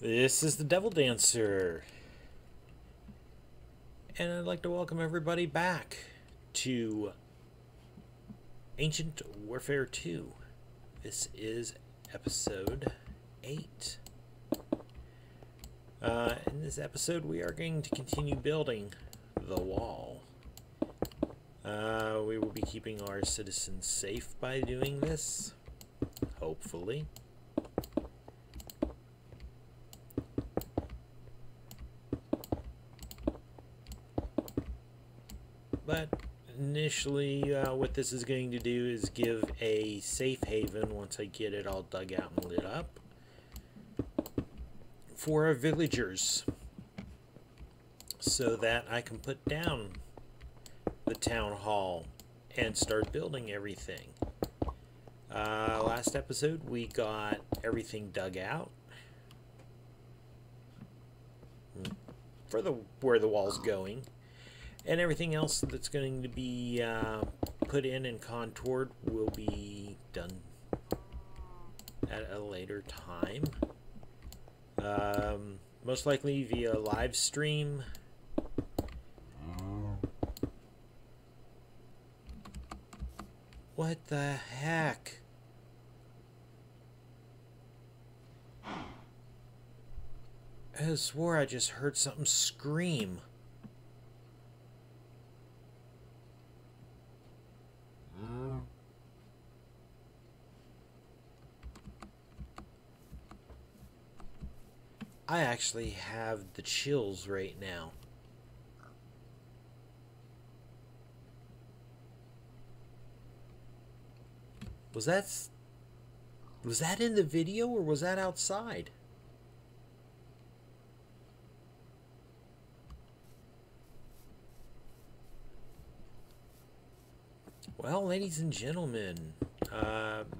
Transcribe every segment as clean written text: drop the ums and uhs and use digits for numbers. This is the Devil Dancer, and I'd like to welcome everybody back to Ancient Warfare 2. This is episode 8. In this episode we are going to continue building the wall. We will be keeping our citizens safe by doing this, hopefully. But initially what this is going to do is give a safe haven, once I get it all dug out and lit up, for our villagers, so that I can put down the town hall and start building everything. Last episode we got everything dug out for where the wall's going. And everything else that's going to be put in and contoured will be done at a later time. Most likely via live stream. What the heck? I swore I just heard something scream. I actually have the chills right now. Was that in the video, or was that outside? Well, ladies and gentlemen,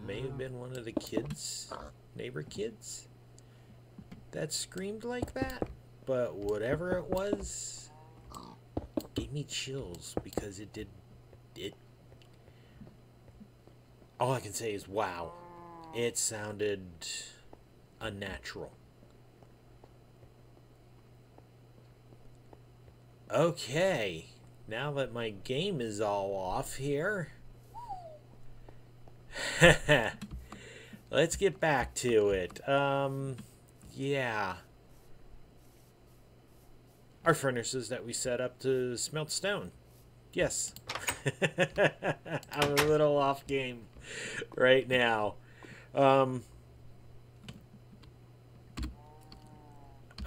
may have been one of the kids, neighbor kids, that screamed like that, but whatever it was, it gave me chills because it did. All I can say is, wow, it sounded unnatural. Okay, now that my game is all off here, let's get back to it. Yeah. Our furnaces that we set up to smelt stone. Yes. I'm a little off game right now.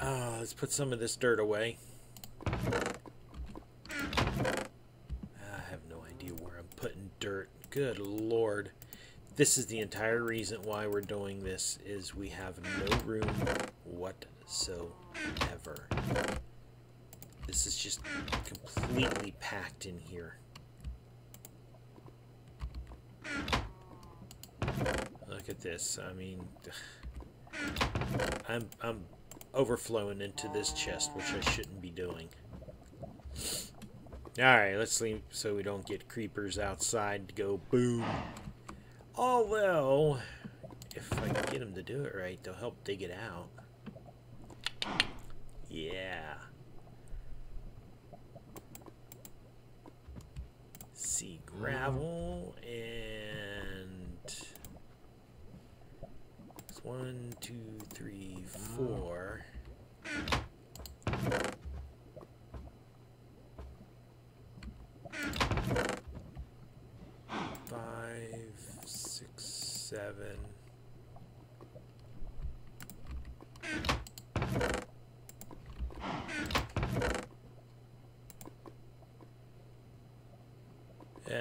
Let's put some of this dirt away. I have no idea where I'm putting dirt. Good Lord. This is the entire reason why we're doing this, is we have no room whatsoever. This is just completely packed in here. Look at this. I mean, I'm overflowing into this chest, which I shouldn't be doing. Alright, let's leave so we don't get creepers outside to go boom. Although, if I can get them to do it right, they'll help dig it out. Yeah. See, gravel and... It's 1, 2, 3, 4. Seven.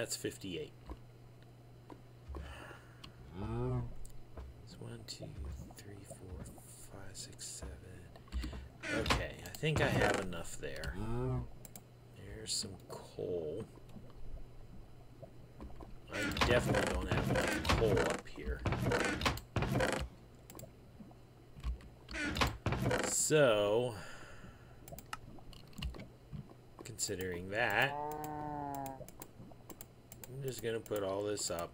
58. It's 1, 2, 3, 4, 5, 6, 7. Okay, I think I have enough there. There's some coal. I definitely don't have enough coal up here. So, considering that, I'm just going to put all this up.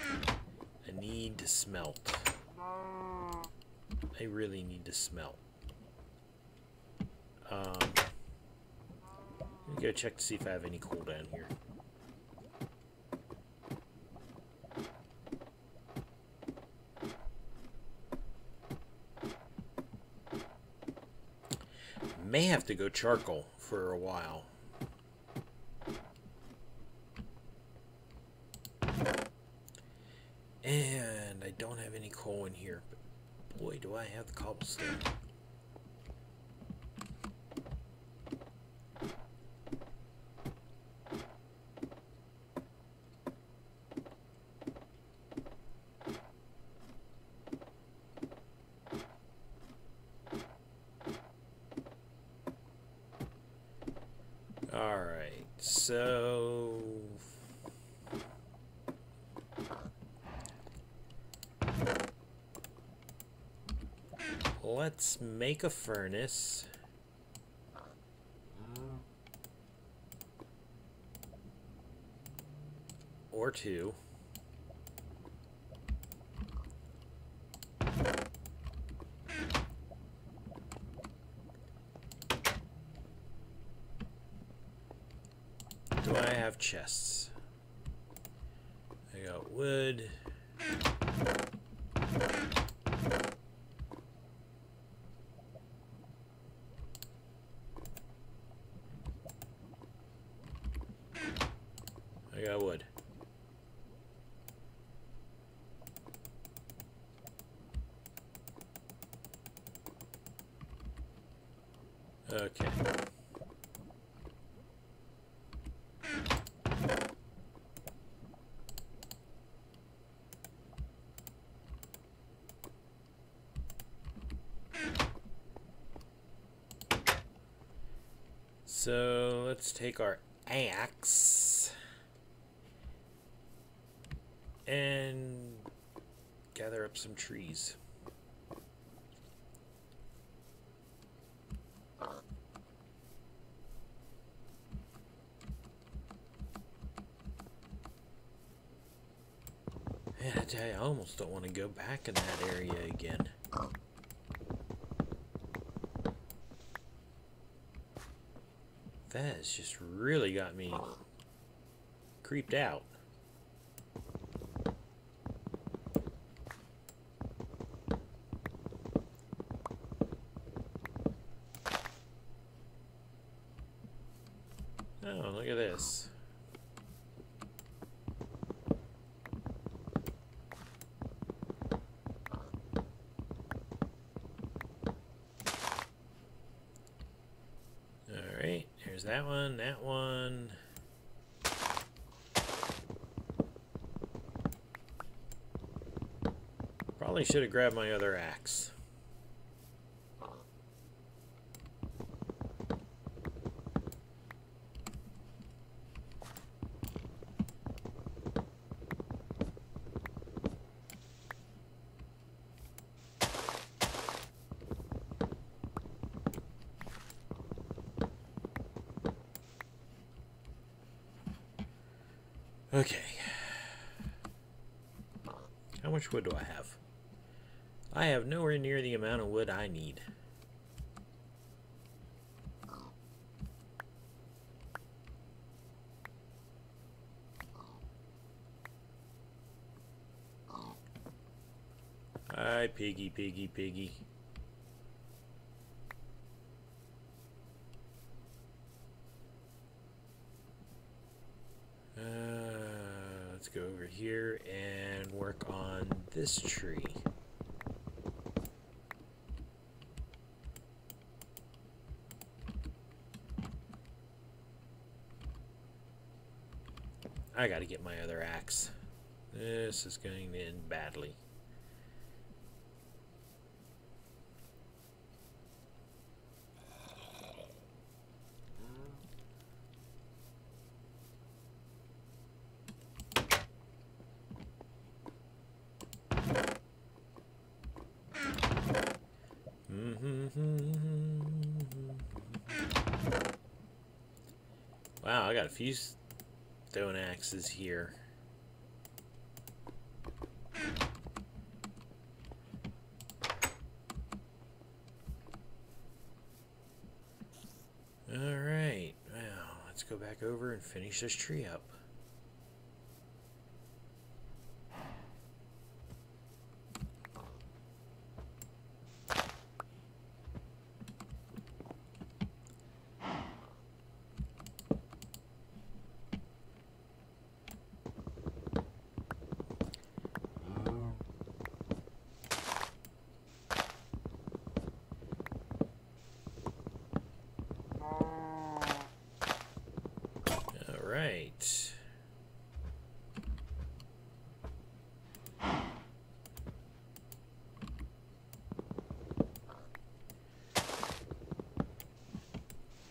I need to smelt. I really need to smelt. Let me go check to see if I have any coal down here. May have to go charcoal for a while. And I don't have any coal in here, but boy, do I have the cobblestone. So let's make a furnace. Or two. Chests. I got wood. I got wood. Okay. So let's take our axe and gather up some trees. Man, I tell you, I almost don't want to go back in that area again. That has just really got me creeped out. Oh, look at this. That one, that one. Probably should have grabbed my other axe. Okay, how much wood do I have? I have nowhere near the amount of wood I need. Hi, piggy, piggy, piggy. Go over here and work on this tree. I gotta get my other axe. This is going to end badly. Wow, I got a few stone axes here. go back over and finish this tree up.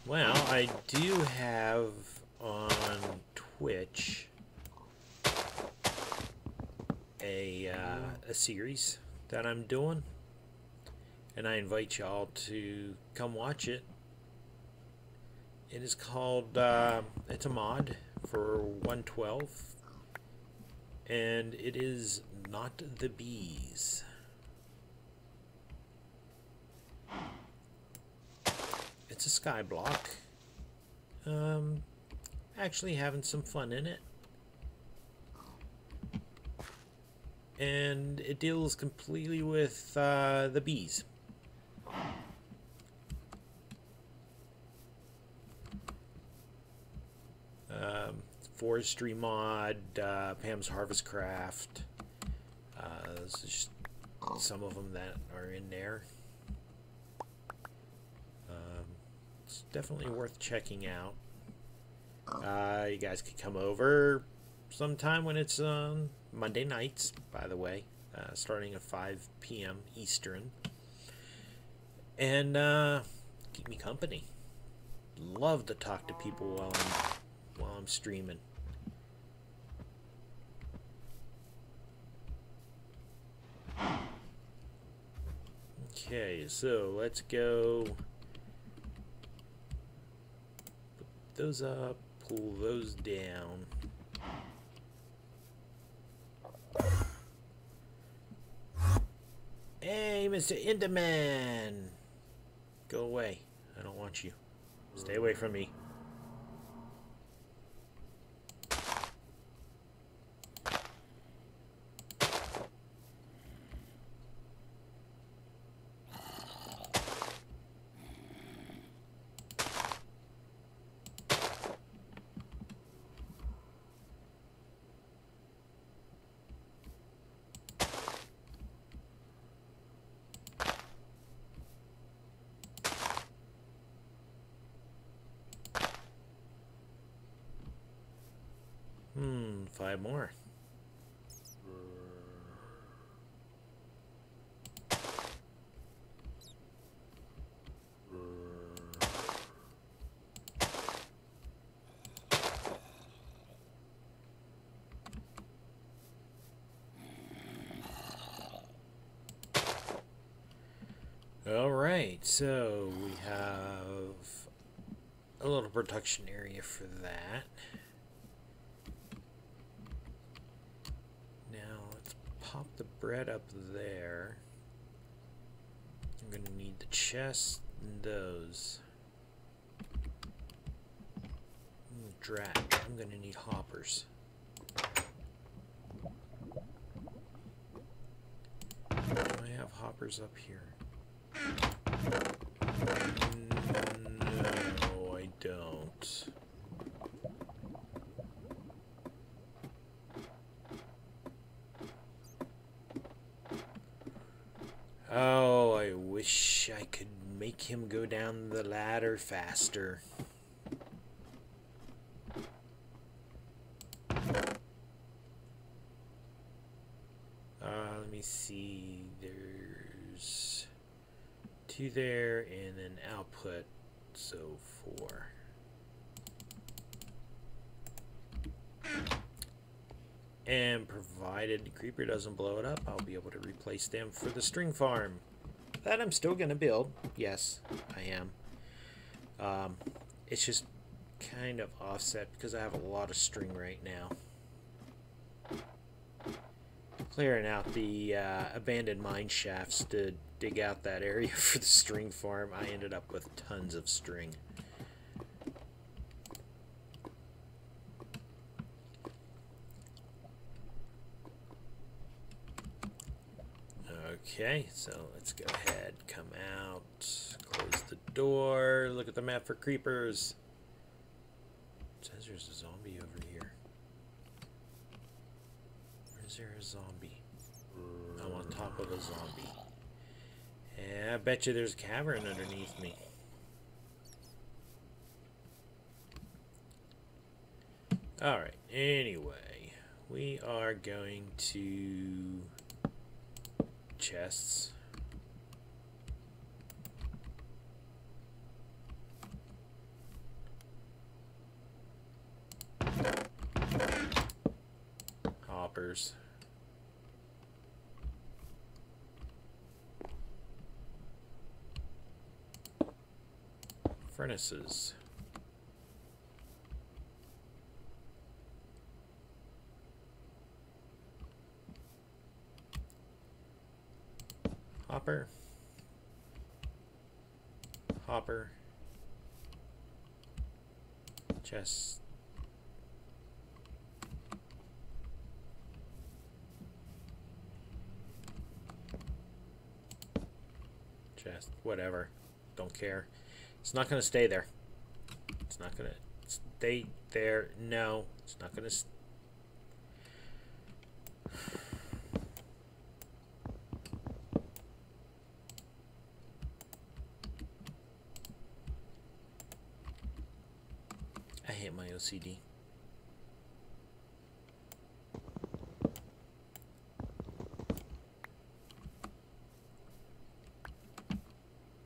Well, I do have on Twitch a series that I'm doing, and I invite y'all to come watch it. It is called, it's a mod for 112, and it is Not the Bees. It's a sky block. Actually having some fun in it. And it deals completely with the bees. Forestry mod, Pam's Harvest Craft. Those are just some of them that are in there. It's definitely worth checking out. You guys could come over sometime when it's Monday nights, by the way, starting at 5 p.m. Eastern. And keep me company. Love to talk to people while I'm streaming. Okay, so let's go... those up, pull those down. Hey, Mr. Enderman! Go away. I don't want you. Stay away from me. Five more. All right, so we have a little production area for that. Pop the bread up there. I'm going to need the chest and those. Drat. I'm going to need hoppers. I have hoppers up here. No, I don't. Oh, I wish I could make him go down the ladder faster. Let me see. There's two there and an output, so 4. And provided the creeper doesn't blow it up, I'll be able to replace them for the string farm. That I'm still going to build. Yes, I am. It's just kind of offset because I have a lot of string right now. Clearing out the abandoned mine shafts to dig out that area for the string farm, I ended up with tons of string. Okay, so let's go ahead, come out, close the door, look at the map for creepers. It says there's a zombie over here. Or is there a zombie? I'm on top of a zombie. Yeah, I bet you there's a cavern underneath me. Alright, anyway, we are going to chests. Hoppers. Furnaces. Hopper. Hopper. Chest. Chest. Whatever. Don't care. It's not going to stay there. It's not going to stay there. No. It's not going to stay. CD.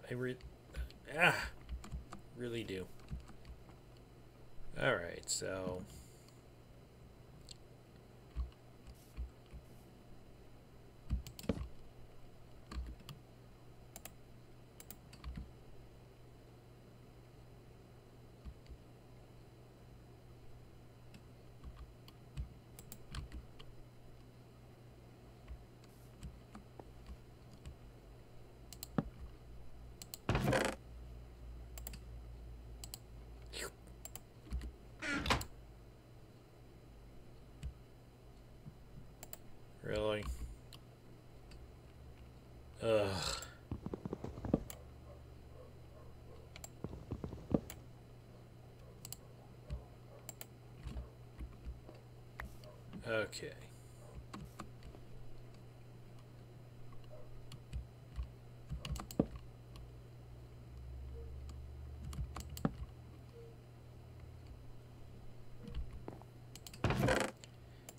I really do. All right, so really? Ugh. Okay.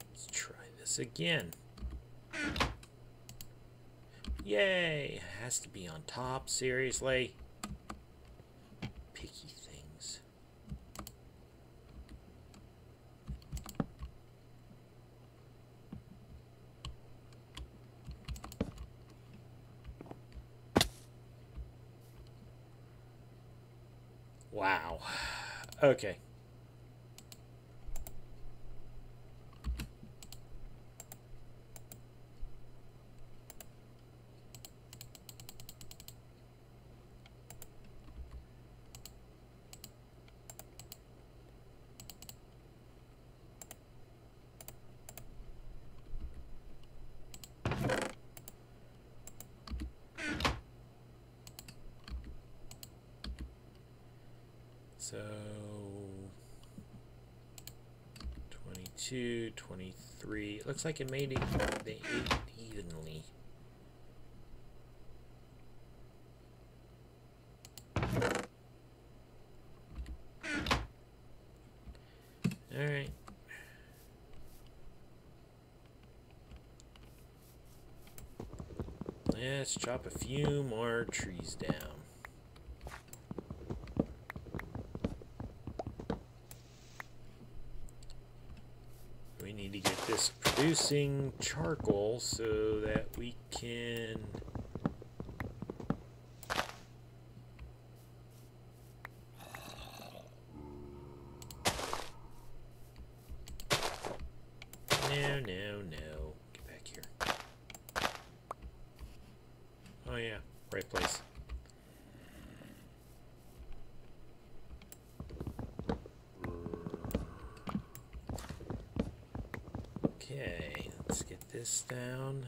Let's try this again. Yay! Has to be on top, seriously. Picky things. Wow. Okay. So 22, 23. It looks like it made it, they ate evenly. All right. Let's chop a few more trees down. Producing charcoal so that we can no, get back here. Oh yeah, right place. Down.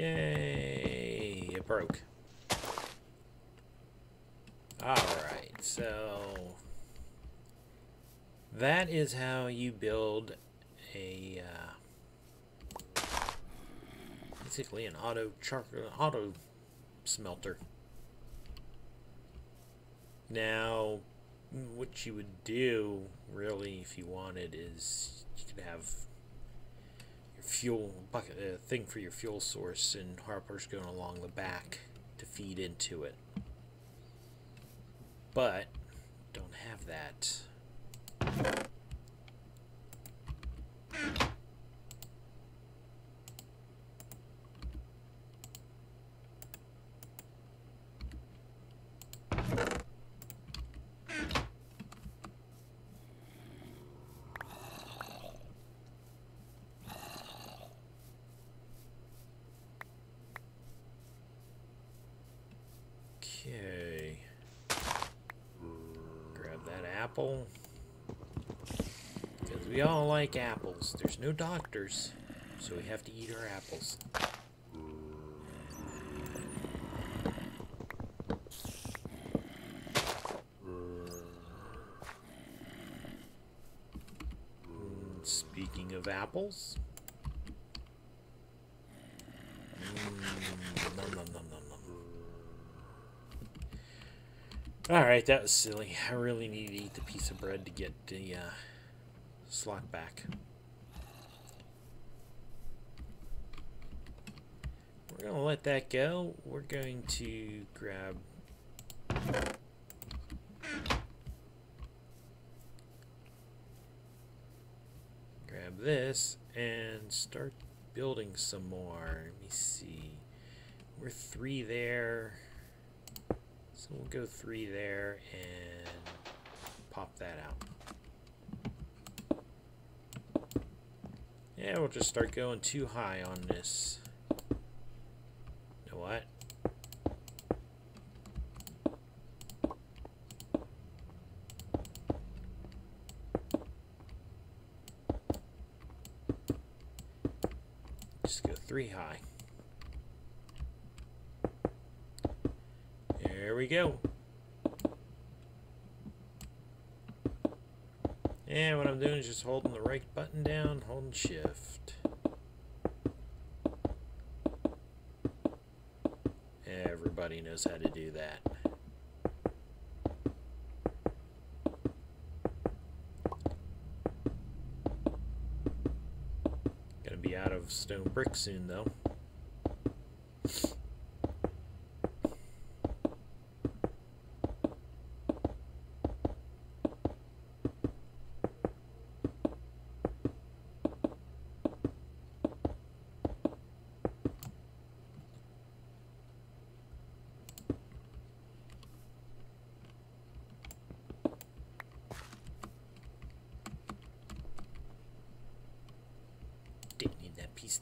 Yay, it broke. Alright, so that is how you build a basically an auto smelter. Now, what you would do, really, if you wanted, is you could have your fuel bucket, a thing for your fuel source, and Harper's going along the back to feed into it. But don't have that. Because we all like apples. There's no doctors, so we have to eat our apples. And speaking of apples, nom, nom, nom, nom, nom. All right, that was silly. I really need to eat the piece of bread to get the slot back. We're gonna let that go. We're going to grab this and start building some more. Let me see. We're 3 there, so we'll go 3 there and pop that out. Yeah, we'll just start going too high on this. You know what? Just go 3 high. There we go. And what I'm doing is just holding the right button down, holding shift. Everybody knows how to do that. Gonna be out of stone brick soon though.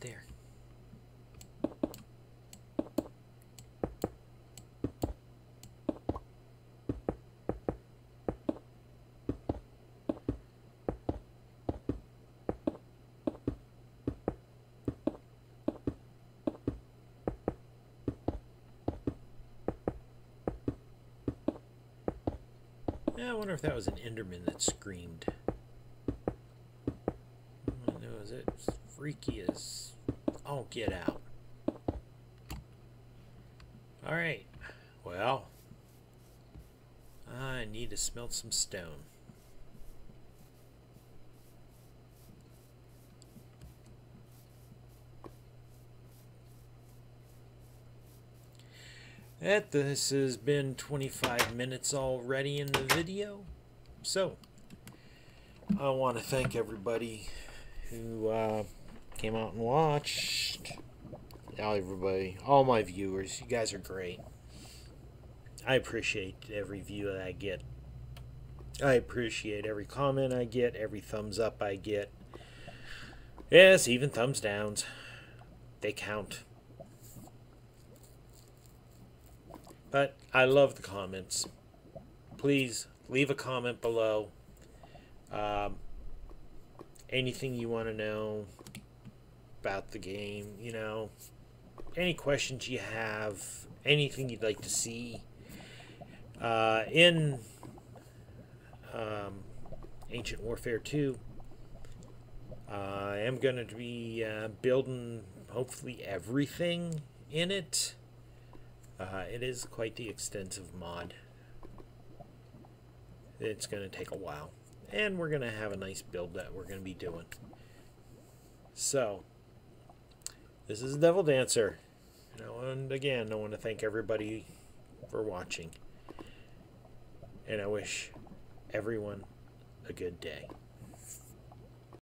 There. Yeah, I wonder if that was an Enderman that screamed. Freaky as... Oh, get out. Alright. Well, I need to smelt some stone. This has been 25 minutes already in the video. So, I want to thank everybody who... came out and watched. Everybody, all my viewers, you guys are great. I appreciate every view that I get. I appreciate every comment I get, every thumbs up I get. Yes, even thumbs downs. They count. But I love the comments. Please leave a comment below. Anything you want to know about the game, you know, any questions you have, anything you'd like to see in Ancient Warfare 2. I am going to be building hopefully everything in it. It is quite the extensive mod. It's going to take a while. And we're going to have a nice build that we're going to be doing. So, this is Devil Dancer. And again, I want to thank everybody for watching. And I wish everyone a good day.